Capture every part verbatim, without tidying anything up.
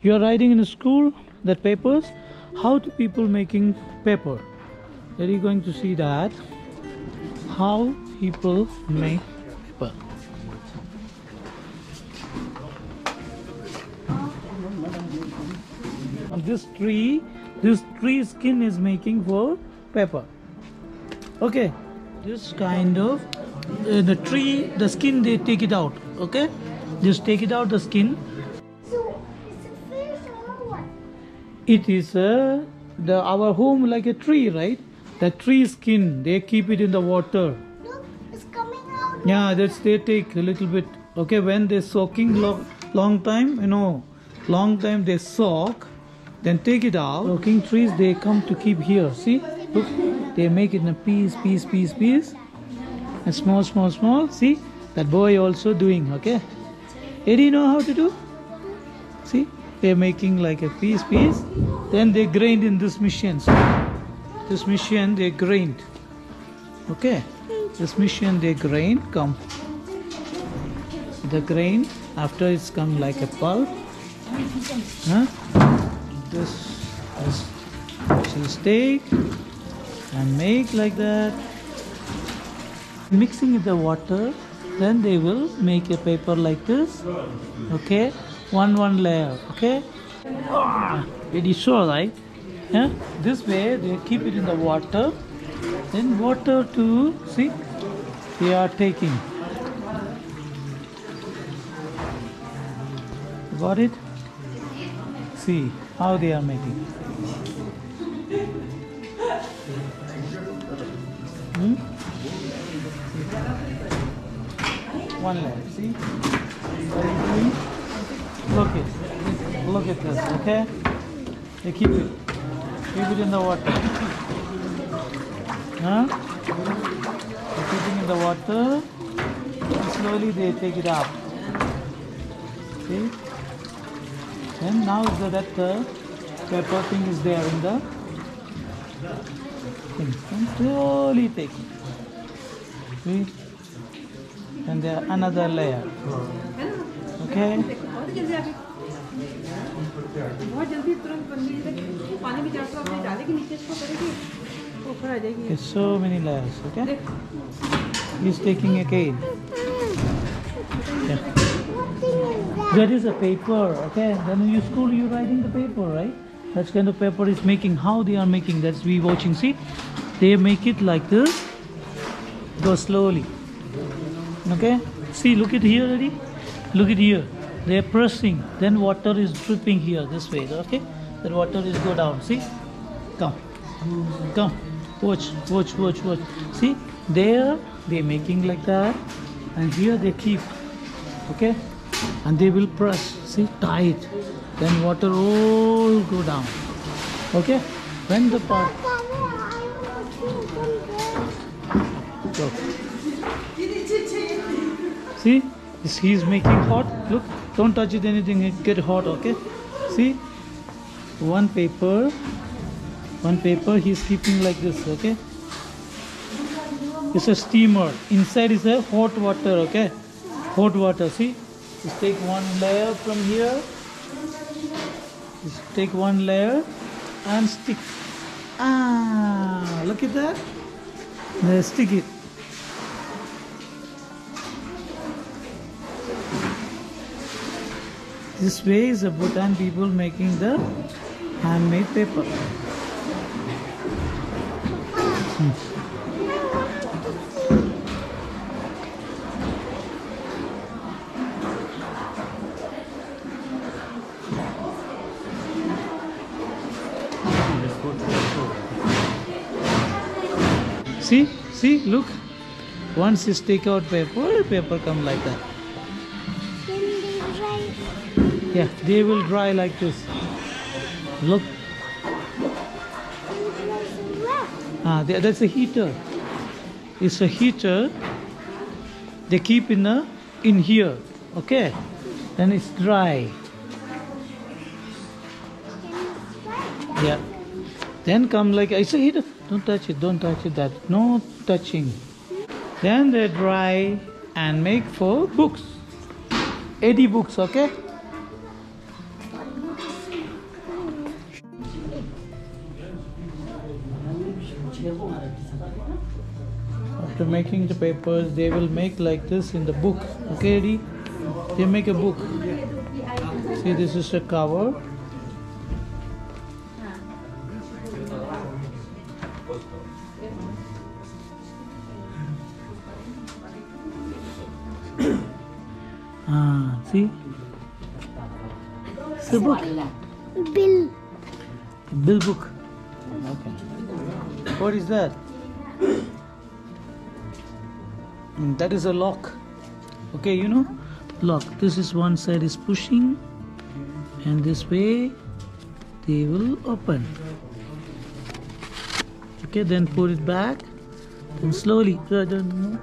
You are writing in a school that papers, how do people making paper? Then you're going to see that how people make paper. This tree, this tree skin is making for paper. Okay, this kind of uh, the tree, the skin they take it out. Okay, just take it out the skin. It is uh, the our home like a tree, right? The tree skin, they keep it in the water. Look, it's coming out. Yeah, that's they take a little bit. Okay, when they soaking long, long time, you know, long time they soak, then take it out. Soaking trees, they come to keep here. See, look, they make it in a piece, piece, piece, piece, and small, small, small. See, that boy also doing. Okay, Eddie know how to do. See. They're making like a piece piece, then they grind in this machine. This machine they grind. Okay, this machine they grind. Come, the grain after it's come like a pulp. Huh? This she'll take and make like that, mixing with the water. Then they will make a paper like this. Okay. One one layer, okay? Ah, very sure, right? Yeah? This way they keep it in the water. Then water to see they are taking. Got it? See how they are making. Hmm? One layer, see? Very Look it. Look at this, okay? They keep it. Keep it in the water. Huh? They're keeping in the water. And slowly they take it up. See? And now the, that the paper thing is there in the thing. And slowly take it. See? And there another layer. Okay? There's so many layers, okay? He's taking again. Yeah. That is a paper, okay? Then in your school you're writing the paper, right? That's kind of paper is making, how they are making, that's we watching, see? They make it like this, go slowly, okay? See, look at here already, look at here. They're pressing, then water is dripping here this way, okay? Then water is go down, see? Come, come, watch, watch, watch, watch. See, there they're making like that, and here they keep, okay? And they will press, see, tight. Then water all go down, okay? When the pot... Go. See, he's making hot, look. Don't touch it anything, it get hot, okay? See? One paper, one paper he's keeping like this, okay? It's a steamer. Inside is a hot water, okay? Hot water, see? Just take one layer from here. Just take one layer and stick. Ah, look at that. They stick it. This way is the Bhutan people making the handmade paper. Hmm. See, see, look. Once you take out paper, paper come like that. Yeah, they will dry like this. Look. Ah, that's a heater. It's a heater. They keep in a in here. Okay. Then it's dry. Yeah. Then come like it's a heater. Don't touch it. Don't touch it. That no touching. Then they dry and make for books. eighty books. Okay. After making the papers, they will make like this in the book. Okay, Eddie? They make a book. See, this is a cover. Ah, see? It's a book. Bill. Bill book. Okay. What is that? That is a lock. Okay, you know? Lock. This is one side is pushing, and this way they will open. Okay, then put it back. Then slowly, I don't know.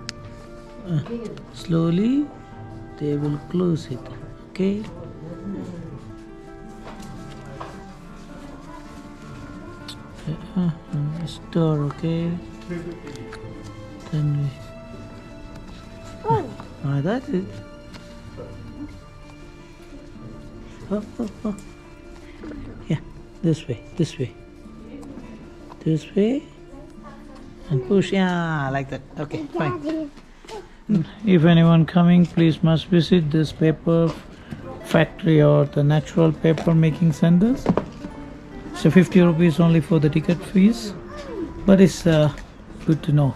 Uh, slowly. They will close it, okay? Uh, uh, store, okay? Then we... Oh! Ah, that's it. Oh, oh, oh. Yeah, this way, this way. This way. And push, yeah, like that. Okay, fine. If anyone coming, please must visit this paper factory or the natural paper making centers. So fifty rupees only for the ticket fees, but it's uh, good to know.